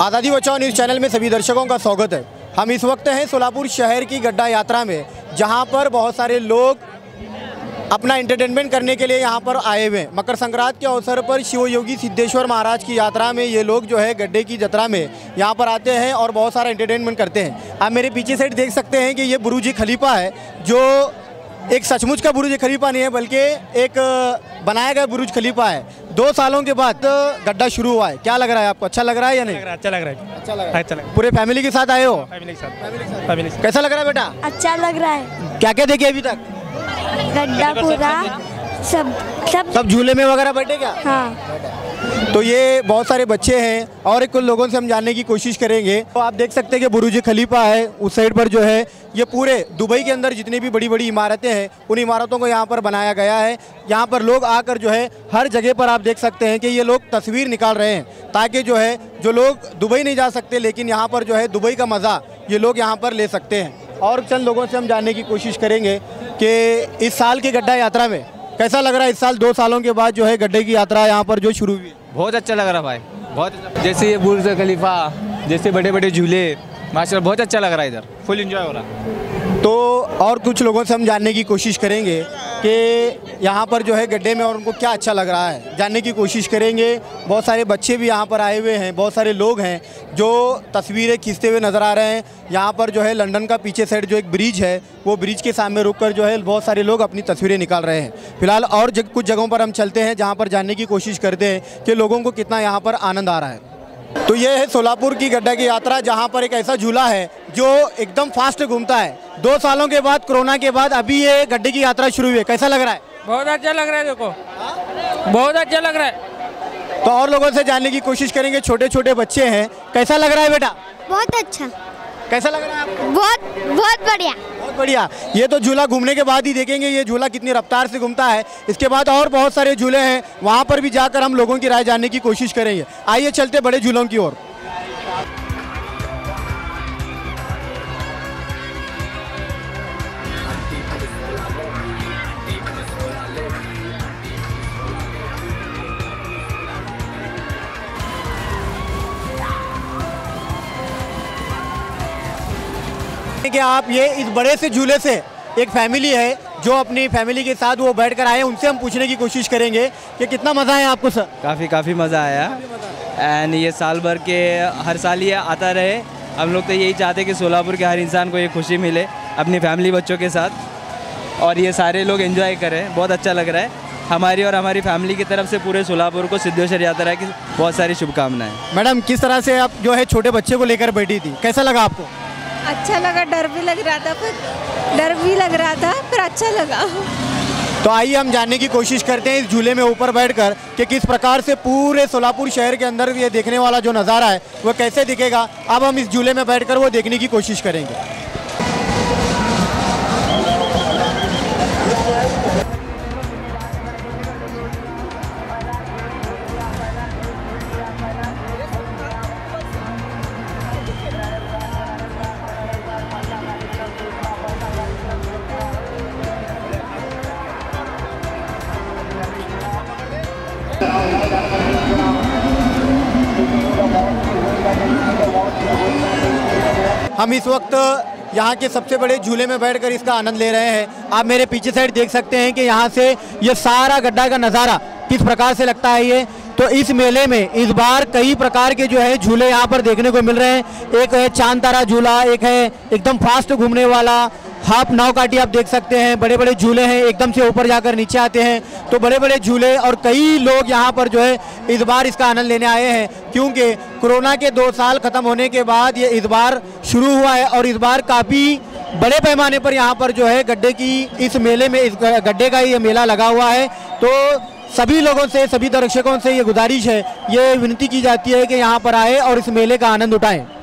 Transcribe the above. आज़ादी बचाओ news channel में सभी दर्शकों का स्वागत है। हम इस वक्त हैं सोलापुर शहर की गड्ढा यात्रा में, जहां पर बहुत सारे लोग अपना एंटरटेनमेंट करने के लिए यहां पर आए हुए हैं। मकर संक्रांति के अवसर पर शिव योगी सिद्धेश्वर महाराज की यात्रा में ये लोग जो है गड्ढे की जत्रा में यहां पर आते हैं और बहुत सारा एंटरटेनमेंट करते हैं। आप मेरे पीछे साइड देख सकते हैं कि ये बुर्ज खलीफा है, जो एक सचमुच का बुर्ज खलीफा नहीं है बल्कि एक बनाया गया बुर्ज खलीफा है। 2 सालों के बाद गड्ढा शुरू हुआ है। क्या लग रहा है आपको? अच्छा लग रहा है या नहीं? अच्छा लग रहा है। अच्छा लग रहा है। अच्छा लग रहा है। पूरे फैमिली के साथ आए हो? फैमिली के साथ। फैमिली के साथ। कैसा लग रहा है बेटा? अच्छा लग रहा है। क्या क्या देखे अभी तक? गड्ढा पूरा सब झूले में वगैरह बैठे क्या? हाँ। तो ये बहुत सारे बच्चे हैं और कुछ लोगों से हम जानने की कोशिश करेंगे। तो आप देख सकते हैं कि बुर्ज खलीफा है, उस साइड पर जो है ये पूरे दुबई के अंदर जितनी भी बड़ी बड़ी इमारतें हैं उन इमारतों को यहाँ पर बनाया गया है। यहाँ पर लोग आकर जो है हर जगह पर आप देख सकते हैं कि ये लोग तस्वीर निकाल रहे हैं, ताकि जो है जो लोग दुबई नहीं जा सकते लेकिन यहाँ पर जो है दुबई का मज़ा ये लोग यहाँ पर ले सकते हैं। और चंद लोगों से हम जानने की कोशिश करेंगे कि इस साल की गड्ढा यात्रा में कैसा लग रहा है। इस साल 2 सालों के बाद जो है गड्ढे की यात्रा यहाँ पर जो शुरू हुई, बहुत अच्छा लग रहा भाई, बहुत अच्छा। जैसे ये बुर्ज खलीफा, जैसे बड़े बड़े झूले, माशाल्लाह बहुत अच्छा लग रहा है, इधर फुल एंजॉय हो रहा। तो और कुछ लोगों से हम जानने की कोशिश करेंगे कि यहाँ पर जो है गड्ढे में और उनको क्या अच्छा लग रहा है, जानने की कोशिश करेंगे। बहुत सारे बच्चे भी यहाँ पर आए हुए हैं, बहुत सारे लोग हैं जो तस्वीरें खींचते हुए नज़र आ रहे हैं। यहाँ पर जो है लंदन का पीछे साइड जो एक ब्रिज है, वो ब्रिज के सामने रुककर जो है बहुत सारे लोग अपनी तस्वीरें निकाल रहे हैं फिलहाल। और कुछ जगहों पर हम चलते हैं जहाँ पर जानने की कोशिश करते हैं कि लोगों को कितना यहाँ पर आनंद आ रहा है। तो ये है सोलापुर की गड्ढा की यात्रा, जहाँ पर एक ऐसा झूला है जो एकदम फास्ट घूमता है। 2 सालों के बाद, कोरोना के बाद अभी ये गड्ढे की यात्रा शुरू हुई है। कैसा लग रहा है? बहुत अच्छा लग रहा है देखो, बहुत अच्छा लग रहा है। तो और लोगों से जानने की कोशिश करेंगे, छोटे छोटे बच्चे हैं। कैसा लग रहा है बेटा? बहुत अच्छा। कैसा लग रहा है आपको? बहुत बढ़िया, बहुत बढ़िया। ये तो झूला घूमने के बाद ही देखेंगे ये झूला कितनी रफ्तार से घूमता है। इसके बाद और बहुत सारे झूले हैं, वहाँ पर भी जाकर हम लोगों की राय जानने की कोशिश करेंगे। आइए चलते बड़े झूलों की ओर। कि आप ये इस बड़े से झूले से एक फैमिली है जो अपनी फैमिली के साथ वो बैठकर आए, उनसे हम पूछने की कोशिश करेंगे कि कितना मज़ा आया आपको सर? काफ़ी मज़ा आया। एंड ये साल भर के हर साल ये आता रहे। हम लोग तो यही चाहते कि सोलापुर के हर इंसान को ये खुशी मिले अपनी फैमिली बच्चों के साथ, और ये सारे लोग एंजॉय करें। बहुत अच्छा लग रहा है। हमारी और हमारी फैमिली की तरफ से पूरे सोलापुर को सिद्धेश्वर यात्रा की बहुत सारी शुभकामनाएँ। मैडम, किस तरह से आप जो है छोटे बच्चे को लेकर बैठी थी, कैसा लगा आपको? अच्छा लगा। डर भी लग रहा था पर अच्छा लगा। तो आइए हम जानने की कोशिश करते हैं इस झूले में ऊपर बैठकर कि किस प्रकार से पूरे सोलापुर शहर के अंदर ये देखने वाला जो नज़ारा है वो कैसे दिखेगा। अब हम इस झूले में बैठकर वो देखने की कोशिश करेंगे। हम इस वक्त यहाँ के सबसे बड़े झूले में बैठकर इसका आनंद ले रहे हैं। आप मेरे पीछे साइड देख सकते हैं कि यहाँ से ये सारा गड्ढा का नज़ारा किस प्रकार से लगता है। ये तो इस मेले में इस बार कई प्रकार के जो है झूले यहाँ पर देखने को मिल रहे हैं। एक है चांद तारा झूला, एक है एकदम फास्ट घूमने वाला हाफ नाव काठी, आप देख सकते हैं। बड़े बड़े झूले हैं, एकदम से ऊपर जाकर नीचे आते हैं। तो बड़े बड़े झूले और कई लोग यहाँ पर जो है इस बार इसका आनंद लेने आए हैं, क्योंकि कोरोना के 2 साल खत्म होने के बाद ये इस बार शुरू हुआ है। और इस बार काफ़ी बड़े पैमाने पर यहाँ पर जो है गड्ढे की इस मेले में, इस गड्ढे का ये मेला लगा हुआ है। तो सभी लोगों से, सभी दर्शकों से ये गुजारिश है, ये विनती की जाती है कि यहाँ पर आए और इस मेले का आनंद उठाएँ।